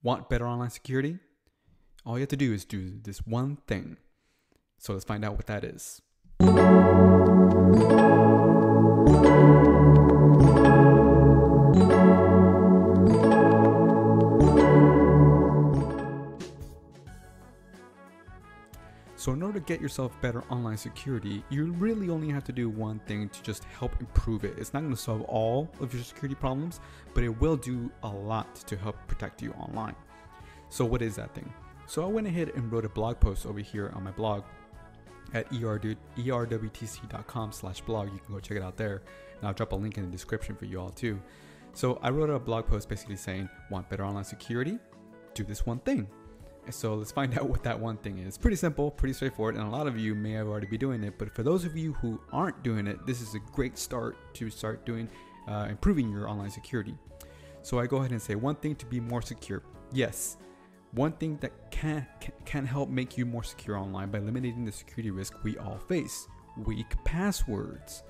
Want better online security? All you have to do is do this one thing. So let's find out what that is. So in order to get yourself better online security, you really only have to do one thing to just help improve it. It's not going to solve all of your security problems, but it will do a lot to help protect you online. So what is that thing? So I went ahead and wrote a blog post over here on my blog at erwtc.com/blog. You can go check it out there, and I'll drop a link in the description for you all too. So I wrote a blog post basically saying, want better online security? Do this one thing. So let's find out what that one thing is. Pretty simple, pretty straightforward, and a lot of you may have already been doing it, but for those of you who aren't doing it, this is a great start to start doing, improving your online security. So I go ahead and say one thing to be more secure. Yes, one thing that can help make you more secure online by eliminating the security risk we all face, weak passwords.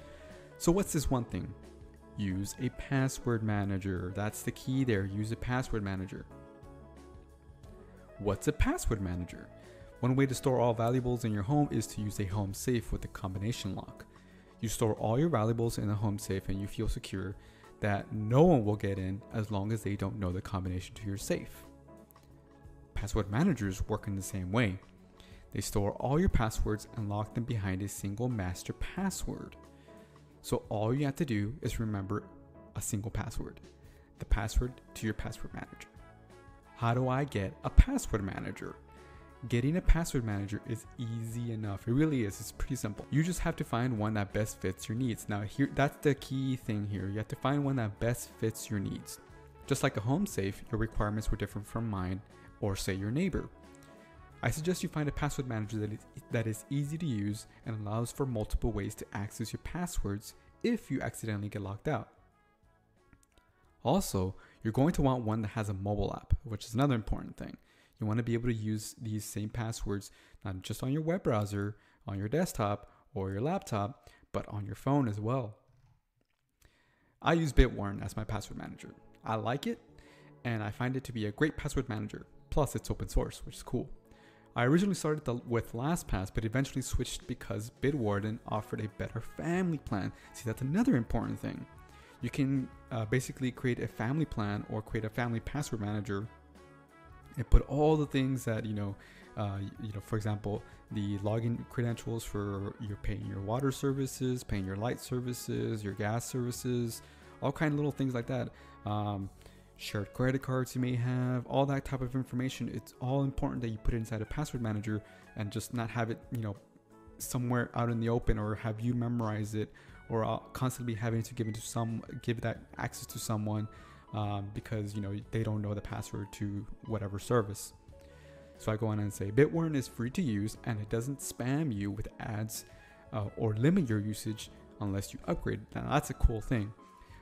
So what's this one thing? Use a password manager. That's the key there, use a password manager. What's a password manager? One way to store all valuables in your home is to use a home safe with a combination lock. You store all your valuables in a home safe and you feel secure that no one will get in as long as they don't know the combination to your safe. Password managers work in the same way. They store all your passwords and lock them behind a single master password. So all you have to do is remember a single password, the password to your password manager. How do I get a password manager? Getting a password manager is easy enough. It really is. It's pretty simple. You just have to find one that best fits your needs. Now, here, that's the key thing here. You have to find one that best fits your needs. Just like a home safe, your requirements were different from mine or, say, your neighbor. I suggest you find a password manager that is easy to use and allows for multiple ways to access your passwords if you accidentally get locked out. Also, you're going to want one that has a mobile app, which is another important thing. You want to be able to use these same passwords, not just on your web browser, on your desktop or your laptop, but on your phone as well. I use Bitwarden as my password manager. I like it, and I find it to be a great password manager. Plus, it's open source, which is cool. I originally started with LastPass, but eventually switched because Bitwarden offered a better family plan. See, that's another important thing. You can basically create a family plan or create a family password manager and put all the things that, for example, the login credentials for your paying your water services, paying your light services, your gas services, all kind of little things like that. Shared credit cards you may have, all that type of information. It's all important that you put it inside a password manager and just not have it, somewhere out in the open or have you memorize it, or constantly having to give that access to someone because they don't know the password to whatever service. So I go on and say Bitwarden is free to use and it doesn't spam you with ads or limit your usage unless you upgrade. Now that's a cool thing.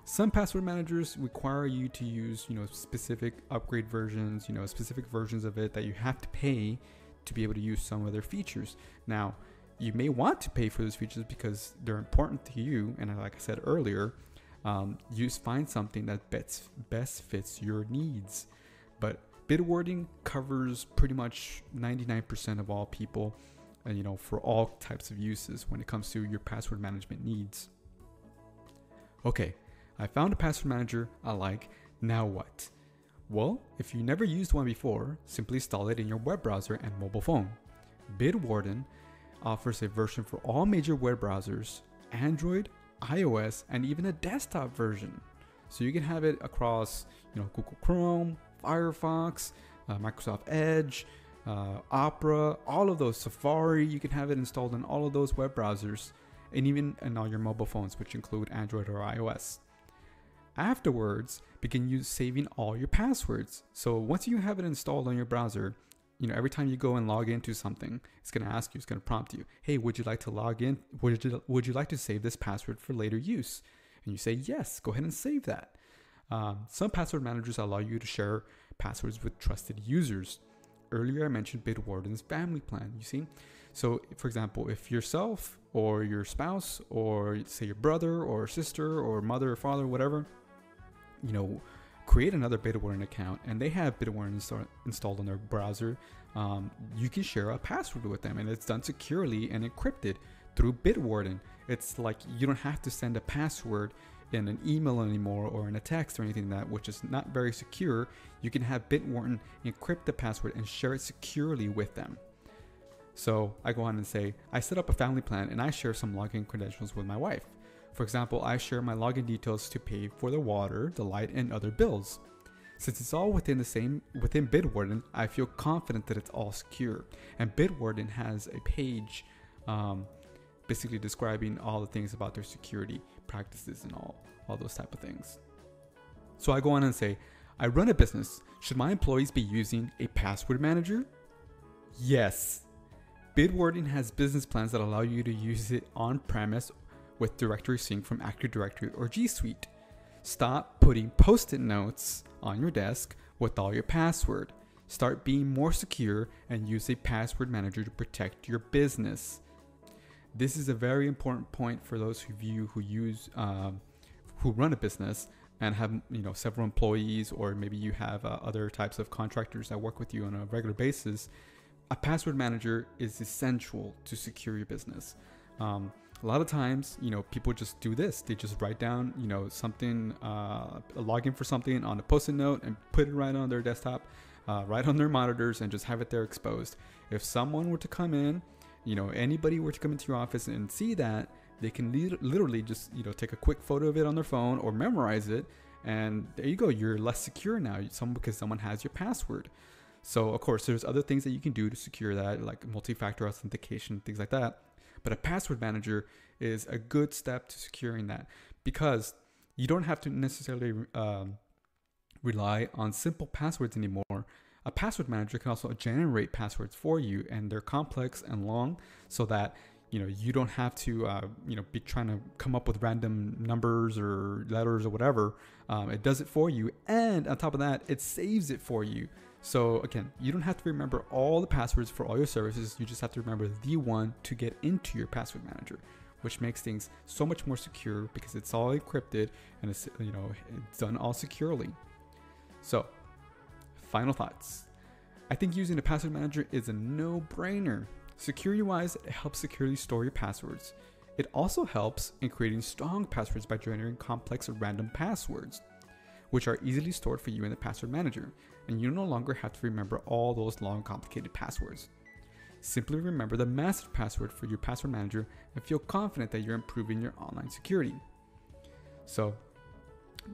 Some password managers require you to use specific upgrade versions, specific versions of it that you have to pay to be able to use some of their features. Now, you may want to pay for those features because they're important to you. And like I said earlier, you find something that best fits your needs. But Bitwarden covers pretty much 99% of all people, and for all types of uses when it comes to your password management needs. Okay, I found a password manager I like. Now what? Well, if you never used one before, simply install it in your web browser and mobile phone. Bitwarden offers a version for all major web browsers, Android, iOS, and even a desktop version. So you can have it across, Google Chrome, Firefox, Microsoft Edge, Opera, all of those, Safari. You can have it installed in all of those web browsers and even in all your mobile phones, which include Android or iOS. Afterwards, begin saving all your passwords. So once you have it installed on your browser, every time you go and log into something, it's going to ask you, it's going to prompt you, hey, would you like to log in? Would you like to save this password for later use? And you say, yes, go ahead and save that. Some password managers allow you to share passwords with trusted users. Earlier, I mentioned Bitwarden's family plan, you see? So for example, if yourself or your spouse or say your brother or sister or mother or father, whatever, create another Bitwarden account and they have Bitwarden installed on their browser, you can share a password with them, and it's done securely and encrypted through Bitwarden. It's like you don't have to send a password in an email anymore or in a text or anything like that, which is not very secure. You can have Bitwarden encrypt the password and share it securely with them. So I go on and say, I set up a family plan and I share some login credentials with my wife. For example, I share my login details to pay for the water, the light, and other bills. Since it's all within Bitwarden, I feel confident that it's all secure. And Bitwarden has a page basically describing all the things about their security practices and all those type of things. So I go on and say, I run a business. Should my employees be using a password manager? Yes. Bitwarden has business plans that allow you to use it on-premise with directory sync from Active Directory or G Suite. Stop putting post-it notes on your desk with all your password. Start being more secure and use a password manager to protect your business. This is a very important point for those of you who run a business and have several employees, or maybe you have other types of contractors that work with you on a regular basis. A password manager is essential to secure your business. A lot of times, people just do this. They just write down, something, a login for something on a post-it note and put it right on their desktop, right on their monitors, and just have it there exposed. If someone were to come in, anybody were to come into your office and see that, they can literally just, take a quick photo of it on their phone or memorize it. And there you go. You're less secure now because someone has your password. So, of course, there's other things that you can do to secure that, like multi-factor authentication, things like that. But a password manager is a good step to securing that, because you don't have to necessarily rely on simple passwords anymore. A password manager can also generate passwords for you, and they're complex and long, so that you don't have to be trying to come up with random numbers or letters or whatever. It does it for you, and on top of that, it saves it for you. So again, you don't have to remember all the passwords for all your services. You just have to remember the one to get into your password manager, which makes things so much more secure because it's all encrypted and it's, it's done all securely. So final thoughts. I think using a password manager is a no-brainer. Security-wise, it helps securely store your passwords. It also helps in creating strong passwords by generating complex or random passwords, which are easily stored for you in the password manager, and you no longer have to remember all those long, complicated passwords. Simply remember the master password for your password manager and feel confident that you're improving your online security. So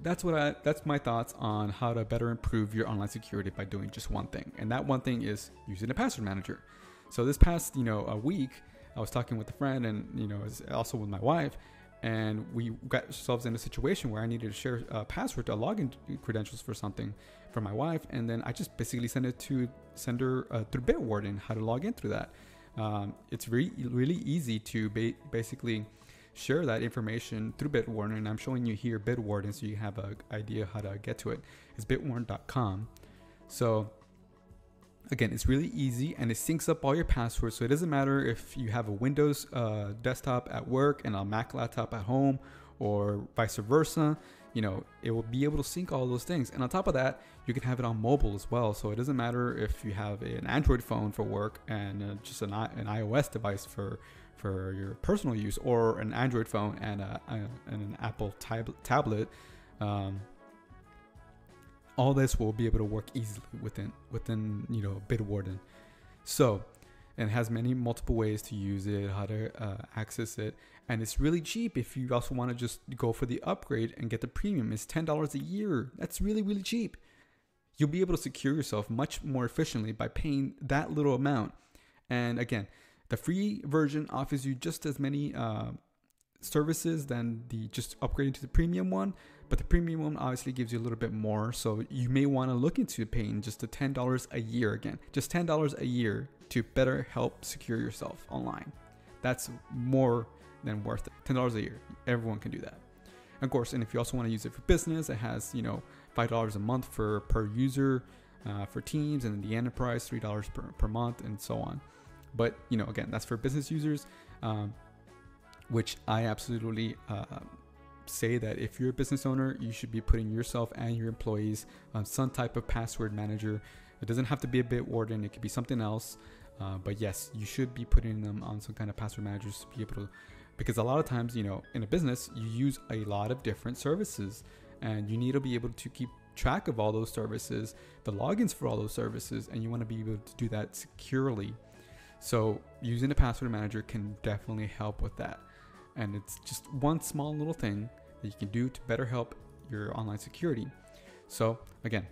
that's my thoughts on how to better improve your online security by doing just one thing, and that one thing is using a password manager. So this past a week, I was talking with a friend and also with my wife, and we got ourselves in a situation where I needed to share a password to login credentials for something for my wife. And then I just basically send her through Bitwarden how to log in through that. It's really easy to basically share that information through Bitwarden. And I'm showing you here Bitwarden so you have an idea how to get to it. It's bitwarden.com. So again, it's really easy and it syncs up all your passwords. So it doesn't matter if you have a Windows desktop at work and a Mac laptop at home, or vice versa. It will be able to sync all those things. And on top of that, you can have it on mobile as well. So it doesn't matter if you have an Android phone for work and just an iOS device for your personal use, or an Android phone and an Apple tablet. All this will be able to work easily within Bitwarden. So, and it has multiple ways to use it, how to access it, and it's really cheap. If you also want to just go for the upgrade and get the premium, it's $10 a year. That's really cheap. You'll be able to secure yourself much more efficiently by paying that little amount. And again, the free version offers you just as many services than the just upgrading to the premium one, but the premium one obviously gives you a little bit more, so you may want to look into paying just the $10 a year. Again, just $10 a year to better help secure yourself online. That's more than worth it. $10 a year, everyone can do that. Of course, and if you also want to use it for business, it has $5 a month per user for teams, and the enterprise $3 per month, and so on. But again, that's for business users, which I absolutely say that if you're a business owner, you should be putting yourself and your employees on some type of password manager. It doesn't have to be a Bitwarden, it could be something else. But yes, you should be putting them on some kind of password managers to be able to, because a lot of times, you know, in a business, you use a lot of different services and you need to be able to keep track of all those services, the logins for all those services, and you want to be able to do that securely. So using a password manager can definitely help with that. And it's just one small little thing that you can do to better help your online security. So again,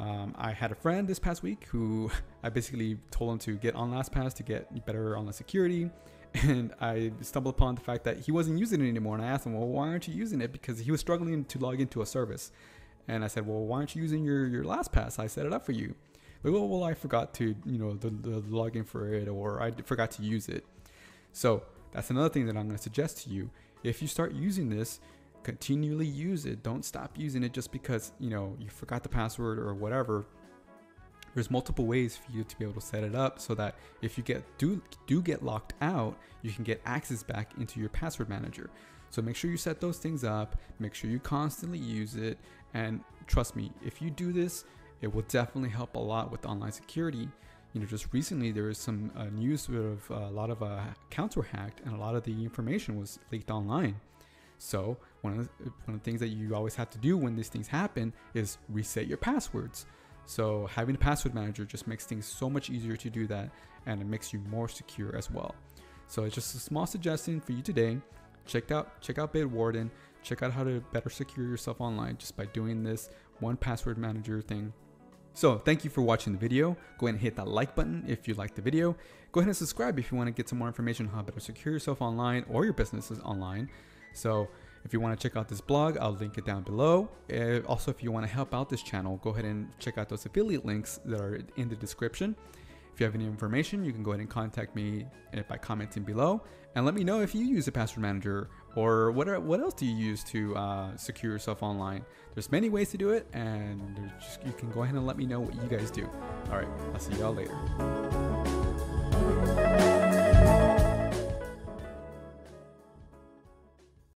I had a friend this past week who I basically told him to get on LastPass to get better online security. And I stumbled upon the fact that he wasn't using it anymore. And I asked him, well, why aren't you using it? Because he was struggling to log into a service. And I said, well, why aren't you using your LastPass? I set it up for you. Like, oh, well, I forgot to, you know, the login for it, or I forgot to use it. So that's another thing that I'm going to suggest to you. If you start using this, continually use it. Don't stop using it just because, you know, you forgot the password or whatever. There's multiple ways for you to be able to set it up so that if you do get locked out, you can get access back into your password manager. So make sure you set those things up, make sure you constantly use it. And trust me, if you do this, it will definitely help a lot with online security. You know, just recently there was some news of a lot of accounts were hacked and a lot of the information was leaked online. So one of the things that you always have to do when these things happen is reset your passwords. So having a password manager just makes things so much easier to do that, and it makes you more secure as well. So it's just a small suggestion for you today. Check out Bitwarden. Check out how to better secure yourself online just by doing this one password manager thing. So thank you for watching the video. Go ahead and hit that like button if you liked the video. Go ahead and subscribe if you want to get some more information on how to better secure yourself online or your businesses online. So if you want to check out this blog, I'll link it down below. Also, if you want to help out this channel, go ahead and check out those affiliate links that are in the description. If you have any information, you can go ahead and contact me by commenting below, and let me know if you use a password manager or what else do you use to secure yourself online. There's many ways to do it, and you can go ahead and let me know what you guys do. All right, I'll see y'all later.